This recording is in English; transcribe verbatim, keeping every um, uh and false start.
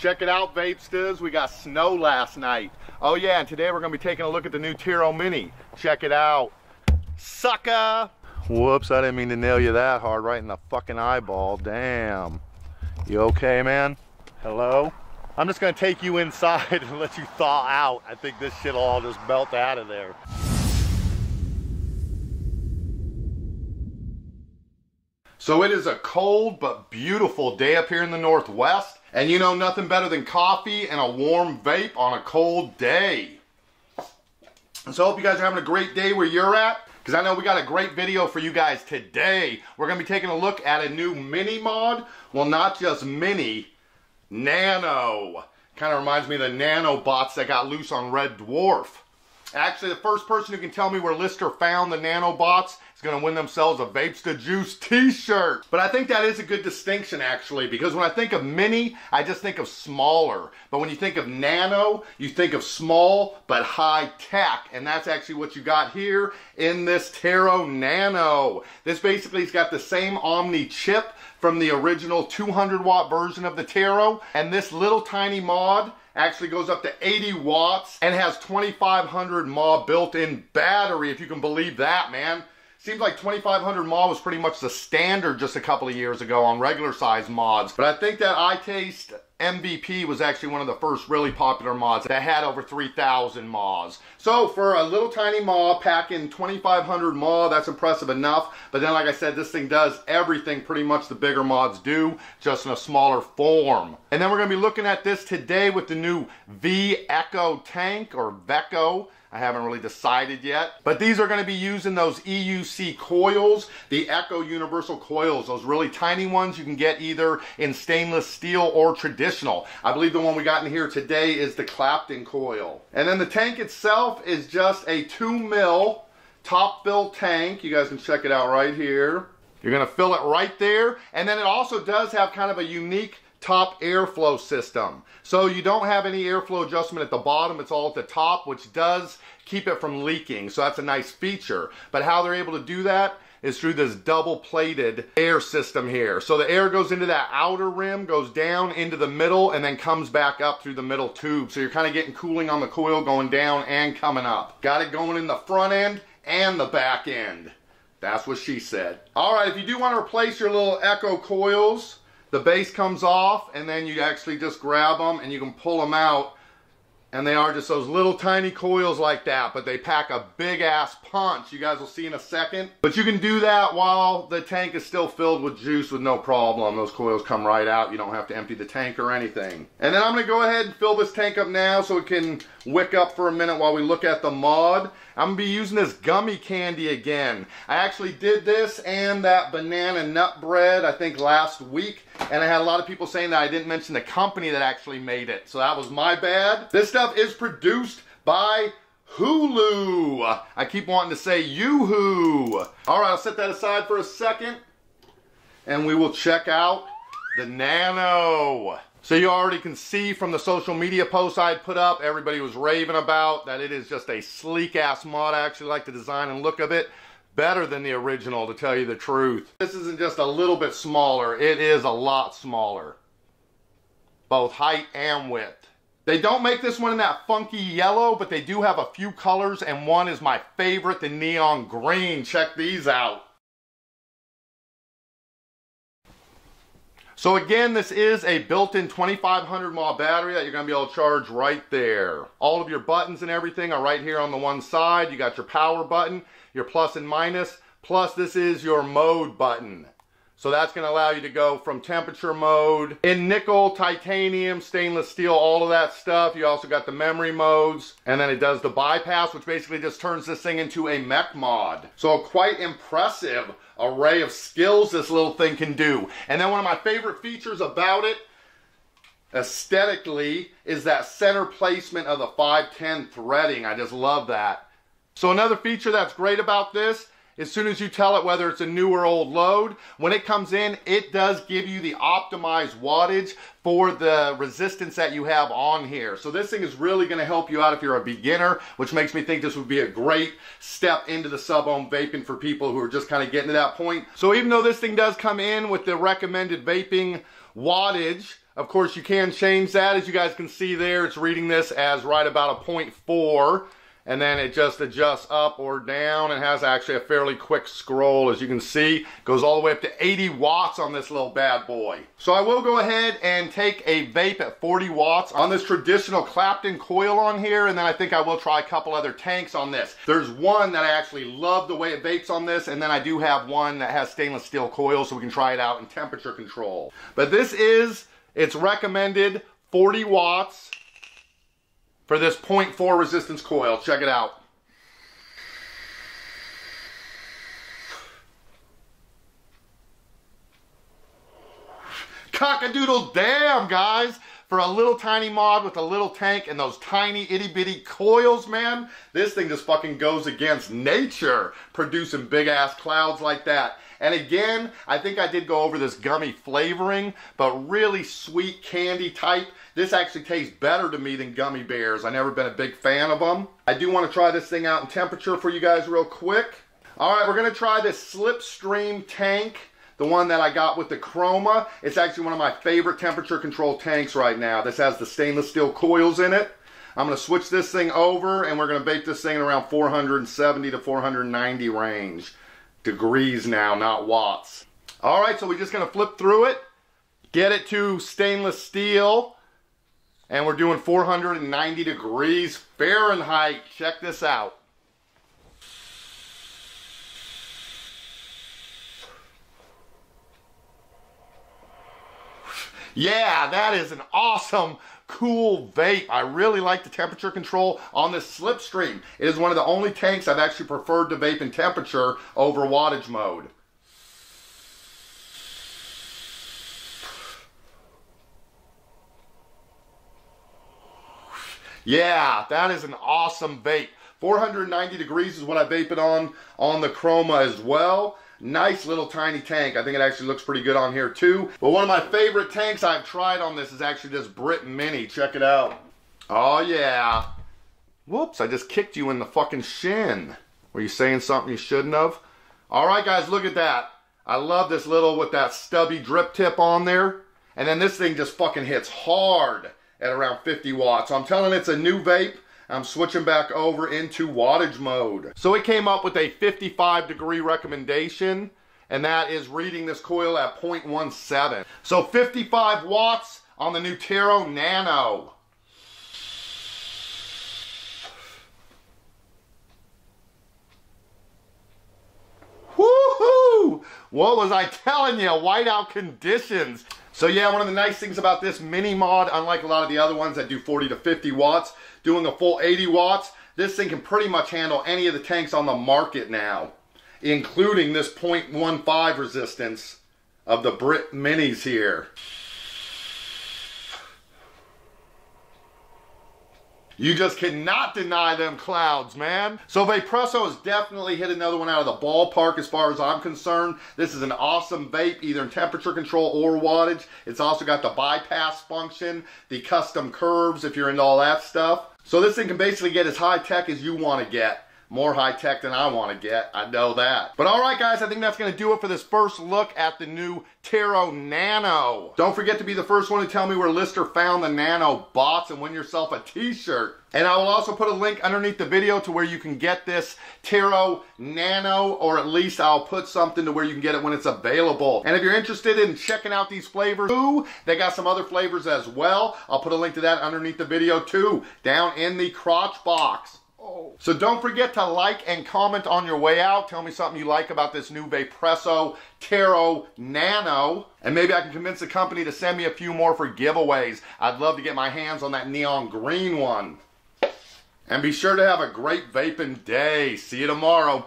Check it out, Vapesters. We got snow last night. Oh yeah, and today we're gonna be taking a look at the new Tiro Mini. Check it out. Sucker! Whoops, I didn't mean to nail you that hard right in the fucking eyeball. Damn. You okay, man? Hello? I'm just gonna take you inside and let you thaw out. I think this shit'll all just melt out of there. So it is a cold but beautiful day up here in the Northwest. And you know, nothing better than coffee and a warm vape on a cold day. So I hope you guys are having a great day where you're at, because I know we got a great video for you guys today. We're going to be taking a look at a new mini mod. Well, not just mini, nano. Kind of reminds me of the nanobots that got loose on Red Dwarf. Actually, the first person who can tell me where Lister found the nanobots is going to win themselves a Vapes to Juice t-shirt. But I think that is a good distinction, actually, because when I think of mini, I just think of smaller. But when you think of nano, you think of small but high tech. And that's actually what you got here in this Tero Nano. This basically has got the same Omni chip from the original two hundred watt version of the Tero. And this little tiny mod actually goes up to eighty watts and has twenty-five hundred milliamp hour built-in battery, if you can believe that, man. Seems like twenty-five hundred milliamp hour was pretty much the standard just a couple of years ago on regular size mods. But I think that iTaste M V P was actually one of the first really popular mods that had over three thousand milliamp hours. So for a little tiny mod packing twenty-five hundred milliamp hour, that's impressive enough. But then, like I said, this thing does everything pretty much the bigger mods do, just in a smaller form. And then we're going to be looking at this today with the new ECHO tank, or Veco. I haven't really decided yet. But these are going to be using those E U C coils, the ECHO universal coils, those really tiny ones you can get either in stainless steel or traditional. I believe the one we got in here today is the Clapton coil. And then the tank itself is just a two mil top fill tank. You guys can check it out right here. You're going to fill it right there. And then it also does have kind of a unique top airflow system. So you don't have any airflow adjustment at the bottom, it's all at the top, which does keep it from leaking. So that's a nice feature. But how they're able to do that is through this double plated air system here. So the air goes into that outer rim, goes down into the middle, and then comes back up through the middle tube. So you're kind of getting cooling on the coil going down and coming up. Got it going in the front end and the back end. That's what she said. All right, if you do want to replace your little ECHO coils, the base comes off, and then you actually just grab them and you can pull them out. And they are just those little tiny coils like that, but they pack a big ass punch. You guys will see in a second. But you can do that while the tank is still filled with juice with no problem. Those coils come right out. You don't have to empty the tank or anything. And then I'm going to go ahead and fill this tank up now so it can wick up for a minute while we look at the mod. I'm going to be using this gummy candy again. I actually did this and that banana nut bread, I think, last week. And I had a lot of people saying that I didn't mention the company that actually made it. So that was my bad. This stuff is produced by HOOLOO. I keep wanting to say Yoo-hoo. All right, I'll set that aside for a second. And we will check out the Nano. So you already can see from the social media posts I had put up, everybody was raving about that it is just a sleek ass mod. I actually like the design and look of it. Better than the original, to tell you the truth. This isn't just a little bit smaller, it is a lot smaller. Both height and width. They don't make this one in that funky yellow, but they do have a few colors, and one is my favorite, the neon green. Check these out. So again, this is a built-in twenty-five hundred milliamp hour battery that you're going to be able to charge right there. All of your buttons and everything are right here on the one side. You got your power button, your plus and minus, plus this is your mode button. So that's going to allow you to go from temperature mode, in nickel, titanium, stainless steel, all of that stuff. You also got the memory modes, and then it does the bypass, which basically just turns this thing into a mech mod. So quite impressive array of skills this little thing can do. And then one of my favorite features about it, aesthetically, is that center placement of the five ten threading. I just love that. So another feature that's great about this, as soon as you tell it whether it's a new or old load, when it comes in, it does give you the optimized wattage for the resistance that you have on here. So this thing is really going to help you out if you're a beginner, which makes me think this would be a great step into the sub-ohm vaping for people who are just kind of getting to that point. So even though this thing does come in with the recommended vaping Wattage, of course, you can change that. As you guys can see there, it's reading this as right about a point four, and then it just adjusts up or down. It has actually a fairly quick scroll, as you can see. It goes all the way up to eighty watts on this little bad boy. So I will go ahead and take a vape at forty watts on this traditional Clapton coil on here, and then I think I will try a couple other tanks on this. There's one that I actually love the way it vapes on this, and then I do have one that has stainless steel coils, so we can try it out in temperature control. But this is, it's recommended forty watts. For this point four resistance coil. Check it out. Cock-a-doodle damn, guys. For a little tiny mod with a little tank and those tiny itty bitty coils, man, this thing just fucking goes against nature, producing big ass clouds like that. And again, I think I did go over this gummy flavoring, but really sweet candy type. This actually tastes better to me than gummy bears. I've never been a big fan of them. I do want to try this thing out in temperature for you guys real quick. All right, we're going to try this Slipstream tank, the one that I got with the Chroma. It's actually one of my favorite temperature control tanks right now. This has the stainless steel coils in it. I'm gonna switch this thing over and we're gonna bake this thing in around four seventy to four ninety range. Degrees now, not watts. All right, so we're just gonna flip through it, get it to stainless steel, and we're doing four ninety degrees Fahrenheit. Check this out. Yeah, that is an awesome, cool vape. I really like the temperature control on this Slipstream. It is one of the only tanks I've actually preferred to vape in temperature over wattage mode. Yeah, that is an awesome vape. four ninety degrees is what I vape it on, on the Chroma as well. Nice little tiny tank. I think it actually looks pretty good on here too. But one of my favorite tanks I've tried on this is actually this Brit Mini. Check it out. Oh yeah. Whoops, I just kicked you in the fucking shin. Were you saying something you shouldn't have? All right guys, look at that. I love this little with that stubby drip tip on there. And then this thing just fucking hits hard at around fifty watts. So I'm telling it's a new vape. I'm switching back over into wattage mode. So it came up with a fifty-five degree recommendation, and that is reading this coil at point one seven. So fifty-five watts on the Nutero Nano. Woohoo! What was I telling you? Whiteout conditions. So yeah, one of the nice things about this mini mod, unlike a lot of the other ones that do forty to fifty watts, doing a full eighty watts, this thing can pretty much handle any of the tanks on the market now, including this point one five resistance of the Brit Minis here. You just cannot deny them clouds, man. So Vaporesso has definitely hit another one out of the ballpark as far as I'm concerned. This is an awesome vape, either in temperature control or wattage. It's also got the bypass function, the custom curves if you're into all that stuff. So this thing can basically get as high tech as you want to get. More high tech than I want to get, I know that. But all right guys, I think that's gonna do it for this first look at the new Tero Nano. Don't forget to be the first one to tell me where Lister found the Nano bots and win yourself a t-shirt. And I will also put a link underneath the video to where you can get this Tero Nano, or at least I'll put something to where you can get it when it's available. And if you're interested in checking out these flavors, ooh, they got some other flavors as well. I'll put a link to that underneath the video too, down in the crotch box. So don't forget to like and comment on your way out. Tell me something you like about this new Vaporesso Tero Nano. And maybe I can convince the company to send me a few more for giveaways. I'd love to get my hands on that neon green one. And be sure to have a great vaping day. See you tomorrow.